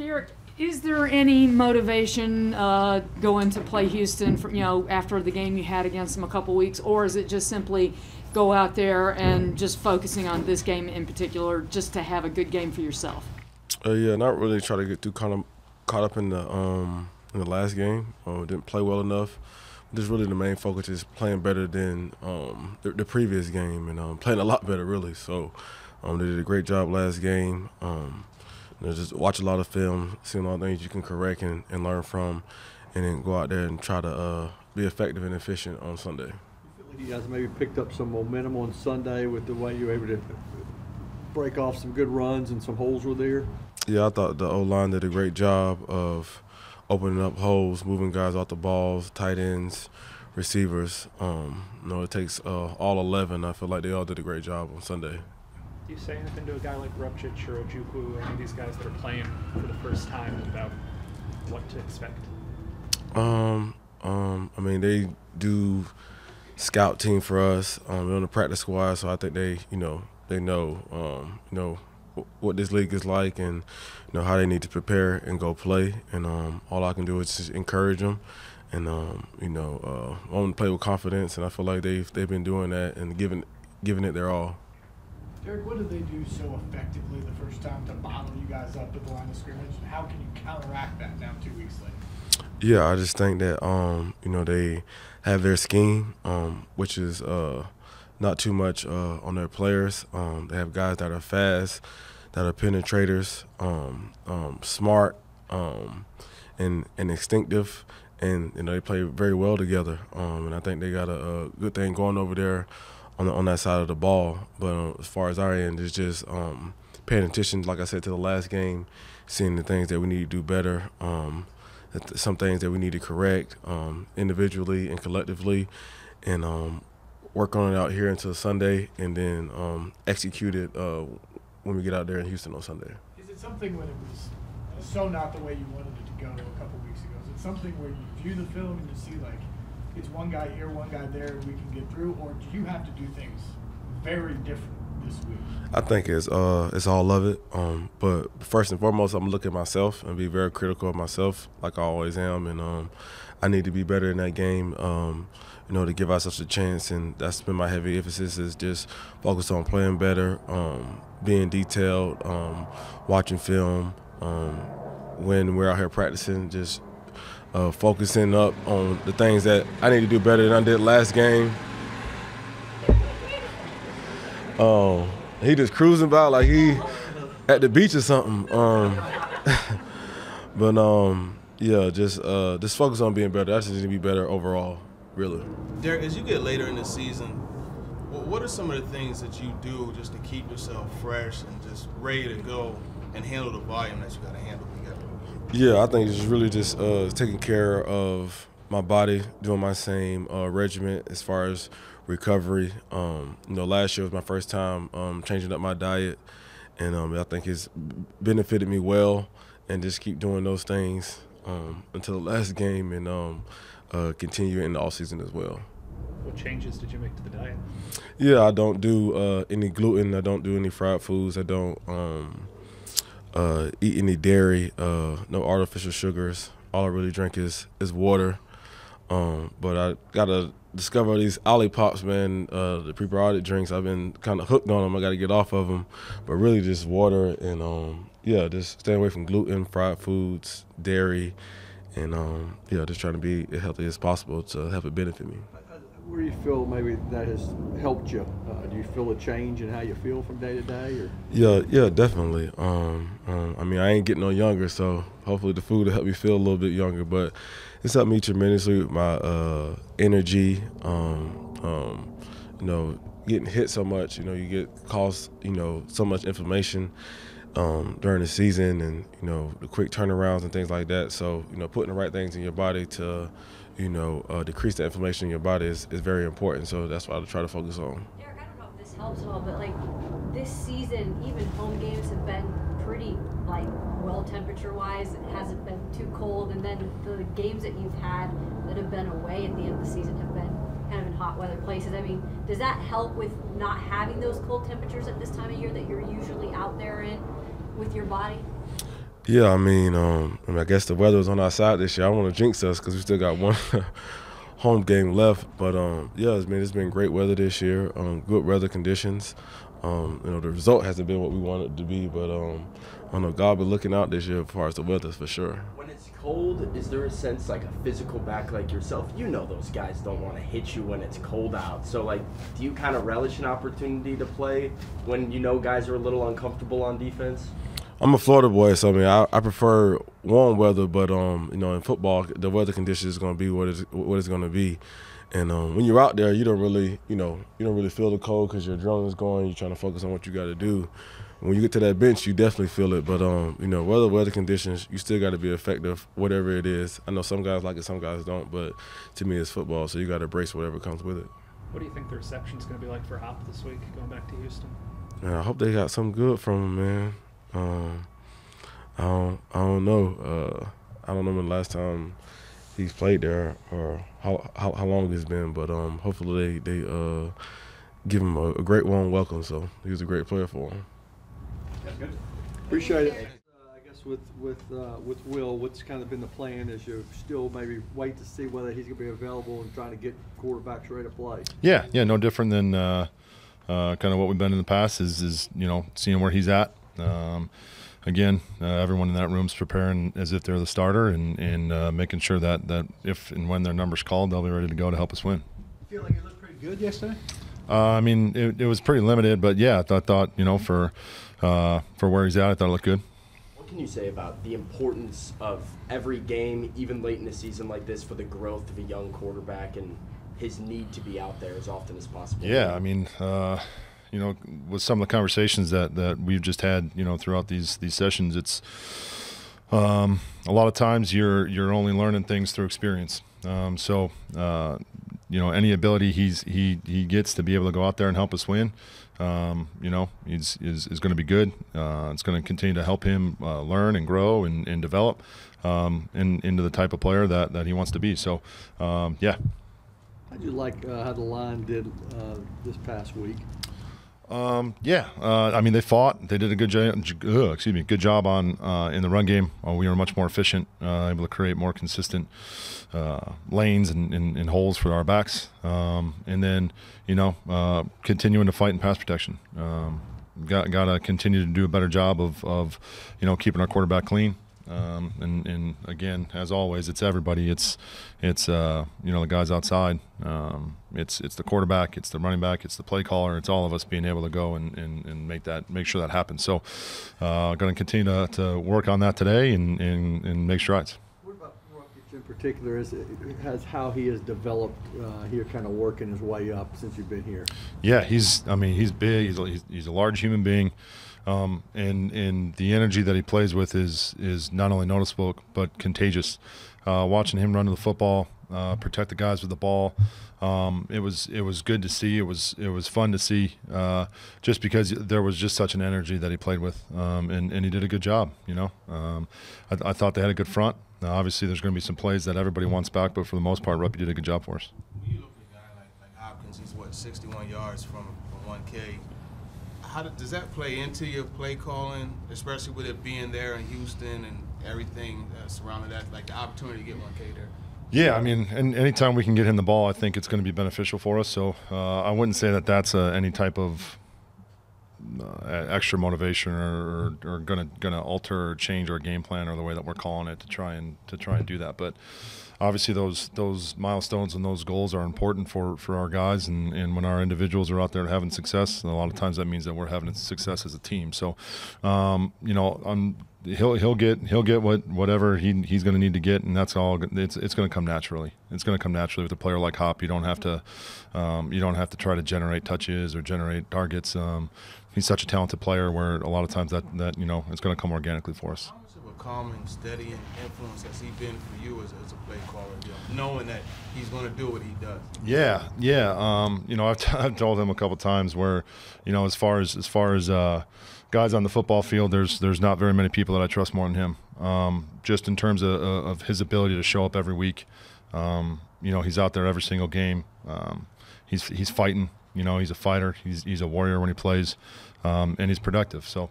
Derek, is there any motivation going to play Houston from, you know, after the game you had against them a couple weeks, or is it just simply go out there and just focusing on this game in particular just to have a good game for yourself? Yeah, not really try to get too caught up in the last game. Didn't play well enough. Just really the main focus is playing better than the previous game and playing a lot better, really. So they did a great job last game. You know, just watch a lot of film, seeing all the things you can correct and learn from, and then go out there and try to be effective and efficient on Sunday. You guys maybe picked up some momentum on Sunday with the way you were able to break off some good runs and some holes were there? Yeah, I thought the O-line did a great job of opening up holes, moving guys off the balls, tight ends, receivers. You know, it takes all 11. I feel like they all did a great job on Sunday. Do you say anything to a guy like Roupchich or Ojuku or any of these guys that are playing for the first time about what to expect? I mean, they do – scout team for us. We're on the practice squad, so I think they know what this league is like and how they need to prepare and go play. And all I can do is just encourage them, and I want to play with confidence, and I feel like they've been doing that and giving it their all. Derek, what did they do so effectively the first time to bottle you guys up at the line of scrimmage, and how can you counteract that now 2 weeks later? Yeah, I just think that they have their scheme, which is not too much on their players. They have guys that are fast, that are penetrators, smart, and instinctive, and they play very well together. And I think they got a good thing going over there on that side of the ball. But as far as our end, it's just paying attention, like I said, to the last game, seeing the things that we need to do better. Some things that we need to correct individually and collectively, and work on it out here until Sunday, and then execute it when we get out there in Houston on Sunday. Is it something when it was so not the way you wanted it to go a couple weeks ago? Is it something where you view the film and you see, like, it's one guy here, one guy there, we can get through, or do you have to do things very different this week? I think it's all of it, but first and foremost, I'm looking at myself and be very critical of myself, like I always am, and I need to be better in that game, to give ourselves a chance, and that's been my heavy emphasis, is just focus on playing better, being detailed, watching film, when we're out here practicing, just focusing up on the things that I need to do better than I did last game. He just cruising by like he at the beach or something. But yeah, just focus on being better. I just need to be better overall, really. Derek, as you get later in the season, what are some of the things that you do just to keep yourself fresh and just ready to go and handle the volume that you got to handle together? Yeah, I think it's really just taking care of my body, doing my same regimen as far as recovery. Last year was my first time changing up my diet, and I think it's benefited me well, and just keep doing those things until the last game, and continue in the off season as well. What changes did you make to the diet? Yeah, I don't do any gluten. I don't do any fried foods. I don't eat any dairy. No artificial sugars. All I really drink is water. But I gotta discover these Olipops, man, the prebiotic drinks. I've been kind of hooked on them. I got to get off of them. But really just water and, yeah, just staying away from gluten, fried foods, dairy, and, yeah, just trying to be as healthy as possible to help it benefit me. Where do you feel maybe that has helped you? Do you feel a change in how you feel from day to day? Or? Yeah, definitely. I mean, I ain't getting no younger, so hopefully the food will help me feel a little bit younger. But it's helped me tremendously with my energy. Getting hit so much, you get caused, so much inflammation during the season, and the quick turnarounds and things like that. So putting the right things in your body to decrease the inflammation in your body is very important, so that's what I try to focus on. Derek, I don't know if this helps at all, but like this season, even home games have been pretty well temperature-wise. It hasn't been too cold, and then the games that you've had that have been away at the end of the season have been kind of in hot weather places. I mean, does that help with not having those cold temperatures at this time of year that you're usually out there in with your body? Yeah, I mean, I guess the weather was on our side this year. I don't want to jinx us because we still got one home game left. But, yeah, I mean, it's been great weather this year, good weather conditions. You know, the result hasn't been what we wanted it to be, but I don't know, God been looking out this year as far as the weather for sure. When it's cold, is there a sense like a physical back like yourself? You know those guys don't want to hit you when it's cold out. So, like, do you kind of relish an opportunity to play when you know guys are a little uncomfortable on defense? I'm a Florida boy, so I mean, I prefer warm weather, but you know, in football, the weather condition is going to be what it's going to be, and when you're out there, you don't really, you don't really feel the cold because your adrenaline's going. You're trying to focus on what you got to do. When you get to that bench, you definitely feel it, but you know, weather conditions, you still got to be effective, whatever it is. I know some guys like it, some guys don't, but to me, it's football, so you got to embrace whatever comes with it. What do you think the reception's going to be like for Hop this week, going back to Houston? Man, I hope they got something good from him, man. I don't know. I don't know when the last time he's played there or how long it's been, but hopefully they give him a great warm welcome. So he was a great player for him. That's good. Appreciate it. I guess with Will, what's kind of been the plan as you still maybe wait to see whether he's gonna be available and trying to get quarterbacks ready to play? Yeah, no different than kind of what we've been in the past is you know, seeing where he's at. Again, everyone in that room's preparing as if they're the starter and making sure that if and when their number's called, they'll be ready to go to help us win. You feel like you looked pretty good yesterday? I mean, it was pretty limited, but yeah, I thought, you know, for where he's at, I thought it looked good. What can you say about the importance of every game, even late in the season like this, for the growth of a young quarterback and his need to be out there as often as possible? Yeah, I mean, you know, with some of the conversations that we've just had, you know, throughout these sessions, it's a lot of times you're only learning things through experience. So you know, any ability he gets to be able to go out there and help us win, you know, is going to be good. It's going to continue to help him learn and grow and develop into the type of player that he wants to be. So, yeah. How do you like how the line did this past week? I mean, they fought. They did a good job. Good job on in the run game. We were much more efficient, able to create more consistent lanes and holes for our backs. And then, you know, continuing to fight in pass protection. Got to continue to do a better job of you know, keeping our quarterback clean. And again, as always, it's everybody. It's you know, the guys outside. It's the quarterback. It's the running back. It's the play caller. It's all of us being able to go and make sure that happens. So, going to continue to work on that today and make strides. What about Rokic in particular? Has how he has developed here, kind of working his way up since you've been here? Yeah, he's big. He's a large human being. And the energy that he plays with is not only noticeable but contagious. Watching him run to the football, protect the guys with the ball, it was good to see. It was fun to see, just because there was just such an energy that he played with, and he did a good job. You know, I thought they had a good front. Now, obviously, there's going to be some plays that everybody wants back, but for the most part, Ruppy did a good job for us. When you look at a guy like Hopkins, he's what, 61 yards from 1K. How does that play into your play calling, especially with it being there in Houston and everything surrounding that, like the opportunity to get 1K there? Yeah, I mean, and anytime we can get him the ball, I think it's going to be beneficial for us. So I wouldn't say that that's any type of extra motivation or gonna alter or change our game plan or the way that we're calling it to try and do that. But obviously, those milestones and those goals are important for our guys, and when our individuals are out there having success, and a lot of times that means that we're having success as a team. So, you know, he'll get whatever he's going to need to get, and that's all. It's going to come naturally. It's going to come naturally with a player like Hop. You don't have to try to generate touches or generate targets. He's such a talented player where a lot of times that you know, it's going to come organically for us. Calming, steady, and influence has he been for you as a play caller, you know, knowing that he's going to do what he does? Yeah. You know, I've told him a couple times where, you know, as far as guys on the football field, there's not very many people that I trust more than him. Just in terms of his ability to show up every week. You know, he's out there every single game. He's fighting. You know, he's a fighter. He's a warrior when he plays, and he's productive. So,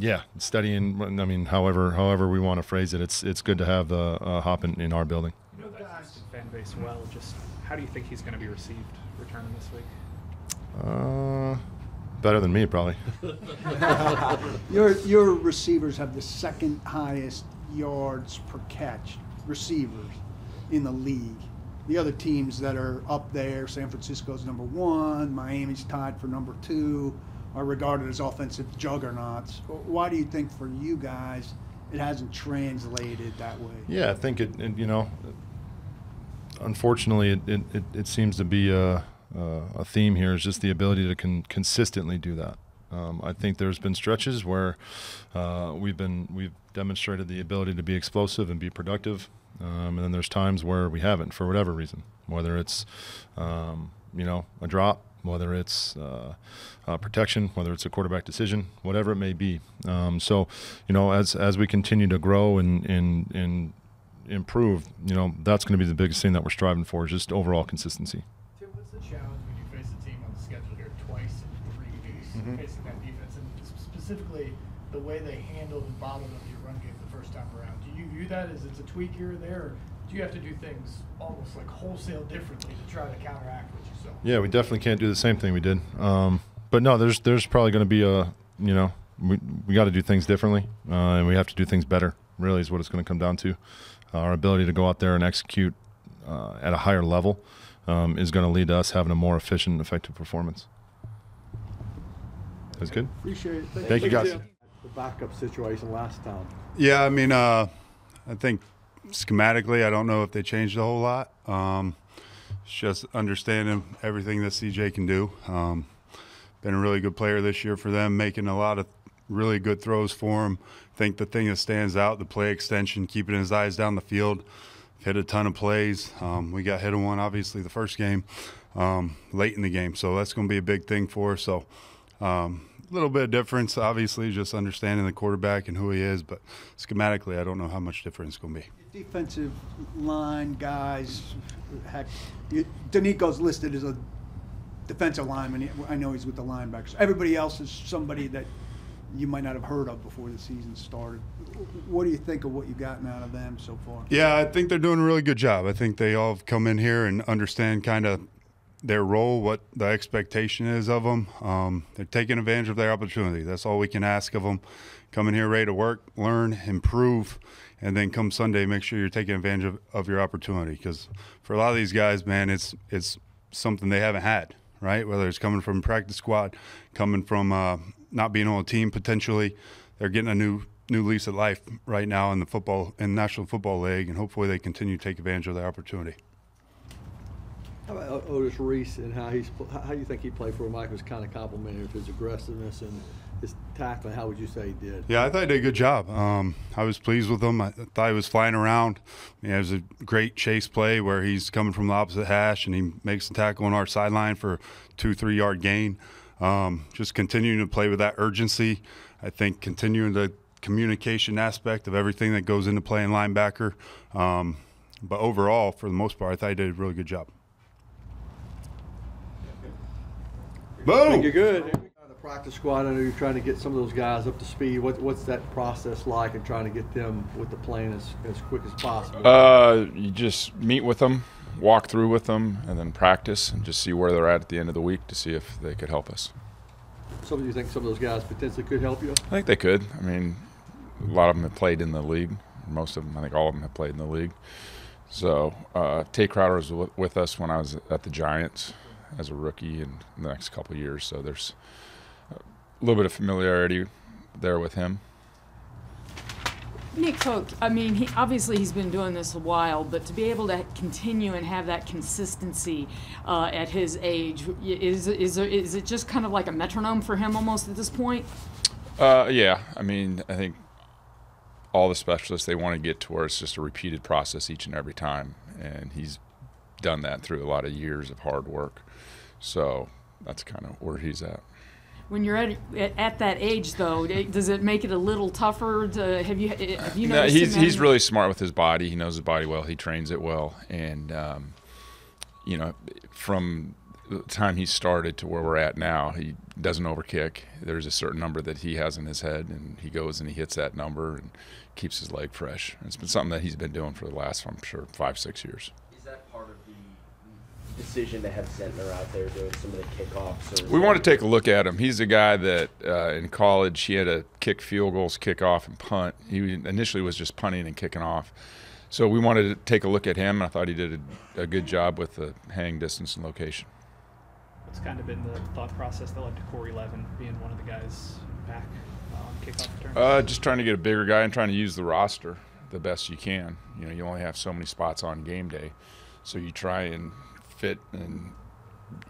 Yeah, studying. I mean, however we want to phrase it, it's good to have Hop in our building. You know that Houston fan base well. Just how do you think he's going to be received returning this week? Better than me, probably. Your receivers have the second highest yards per catch receivers in the league. The other teams that are up there, San Francisco's #1, Miami's tied for #2, are regarded as offensive juggernauts. Why do you think for you guys it hasn't translated that way? Yeah, I think it you know, unfortunately, it seems to be a theme here is just the ability to consistently do that. I think there's been stretches where we've demonstrated the ability to be explosive and be productive, and then there's times where we haven't for whatever reason, whether it's you know, a drop, whether it's protection, whether it's a quarterback decision, whatever it may be. So, you know, as we continue to grow and improve, you know, that's going to be the biggest thing that we're striving for, is just overall consistency. Tim, what's the challenge when you face a team on the schedule here twice in 3 weeks, facing that defense, and specifically the way they handle the bottom of your run game the first time around? Do you view that as it's a tweak here or there, or do you have to do things almost like wholesale differently to try to counteract what you saw? Yeah, we definitely can't do the same thing we did. But no, there's probably going to be a, you know, we got to do things differently, and we have to do things better, really, is what it's going to come down to. Our ability to go out there and execute at a higher level is going to lead to us having a more efficient and effective performance. That's good. Appreciate it. Thank you, guys. The backup situation last time. Yeah, I mean, I think schematically, I don't know if they changed a whole lot. It's just understanding everything that CJ can do. Been a really good player this year for them, making a lot of really good throws for him. I think the thing that stands out, the play extension, keeping his eyes down the field. Hit a ton of plays. We got hit on one, obviously, the first game, late in the game. So that's going to be a big thing for us. So a little bit of difference, obviously, just understanding the quarterback and who he is. But schematically, I don't know how much difference it's going to be. Defensive line guys, heck, Danico's listed as a defensive lineman. I know he's with the linebackers. Everybody else is somebody that you might not have heard of before the season started. What do you think of what you've gotten out of them so far? Yeah, I think they're doing a really good job. I think they all have come in here and understand kind of their role, what the expectation is of them. They're taking advantage of their opportunity. That's all we can ask of them. Come in here ready to work, learn, improve, and then come Sunday, make sure you're taking advantage of your opportunity. Because for a lot of these guys, man, it's something they haven't had, right? Whether it's coming from practice squad, coming from not being on a team potentially, they're getting a new lease of life right now in the National Football League, and hopefully they continue to take advantage of their opportunity. How about Otis Reese and how you think he played for him? Mike was kind of complimented with his aggressiveness and his tackling. How would you say he did? Yeah, I thought he did a good job. I was pleased with him. I thought he was flying around. You know, it was a great chase play where he's coming from the opposite hash and he makes a tackle on our sideline for 2-3 yard gain. Just continuing to play with that urgency. I think continuing the communication aspect of everything that goes into playing linebacker. But overall, for the most part, I thought he did a really good job. Boom! I think you're good. The practice squad, I know you're trying to get some of those guys up to speed. What's that process like in trying to get them with the plan as quick as possible? You just meet with them, walk through with them, and then practice and just see where they're at the end of the week to see if they could help us. So do you think some of those guys potentially could help you? I think they could. I mean, a lot of them have played in the league. Most of them, I think all of them have played in the league. So Tay Crowder was with us when I was at the Giants as a rookie in the next couple of years, so there's a little bit of familiarity there with him. Nick Folk, I mean, obviously he's been doing this a while, but to be able to continue and have that consistency at his age, is it just kind of like a metronome for him almost at this point? Yeah, I mean, I think all the specialists, they want to get to where it's just a repeated process each and every time, and he's done that through a lot of years of hard work. So that's kind of where he's at. When you're at that age, though, does it make it a little tougher? Have you noticed? No, he's really smart with his body. He knows his body well. He trains it well. And, you know, from the time he started to where we're at now, he doesn't overkick. There's a certain number that he has in his head, and he goes and he hits that number and keeps his leg fresh. It's been something that he's been doing for the last, I'm sure, 5, 6 years. Is that part of the decision to have Zentner out there doing some of the kickoffs? We want to take a look at him. He's a guy that in college he had to kick field goals, kick off, and punt. He initially was just punting and kicking off. So we wanted to take a look at him, and I thought he did a good job with the hang distance and location. It's kind of been the thought process that led to Corey Levin being one of the guys back on kickoff return? Just trying to get a bigger guy and trying to use the roster the best you can. You know, you only have so many spots on game day, so you try and fit and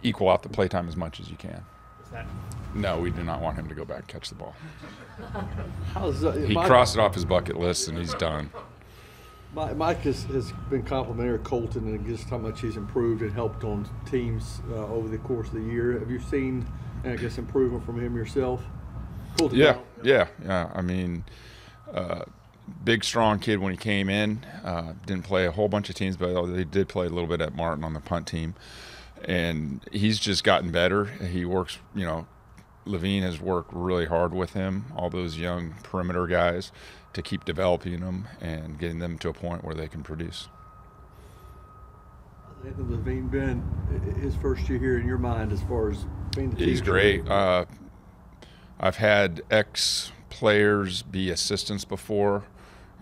equal out the playtime as much as you can. Is that? No, we do not want him to go back and catch the ball. He crossed it off his bucket list, and he's done. Mike has been complimentary of Colton and just how much he's improved and helped on teams over the course of the year. Have you seen, I guess, improvement from him yourself? Colton, yeah. I mean, big, strong kid when he came in. Didn't play a whole bunch of teams, but they did play a little bit at Martin on the punt team. And he's just gotten better. He works, you know, Levine has worked really hard with him, all those young perimeter guys, to keep developing them and getting them to a point where they can produce. How's Levine been his first year here in your mind as far as being the teacher? He's great. I've had ex-players be assistants before,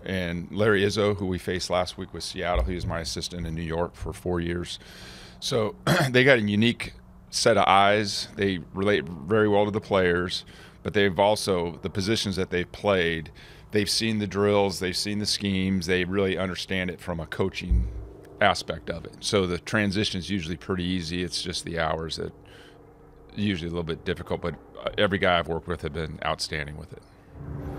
and Larry Izzo, who we faced last week with Seattle, he was my assistant in New York for 4 years. So they got a unique set of eyes. They relate very well to the players, but they've also, the positions that they've played, they've seen the drills, they've seen the schemes, they really understand it from a coaching aspect of it. So the transition is usually pretty easy. It's just the hours that usually a little bit difficult, but every guy I've worked with have been outstanding with it.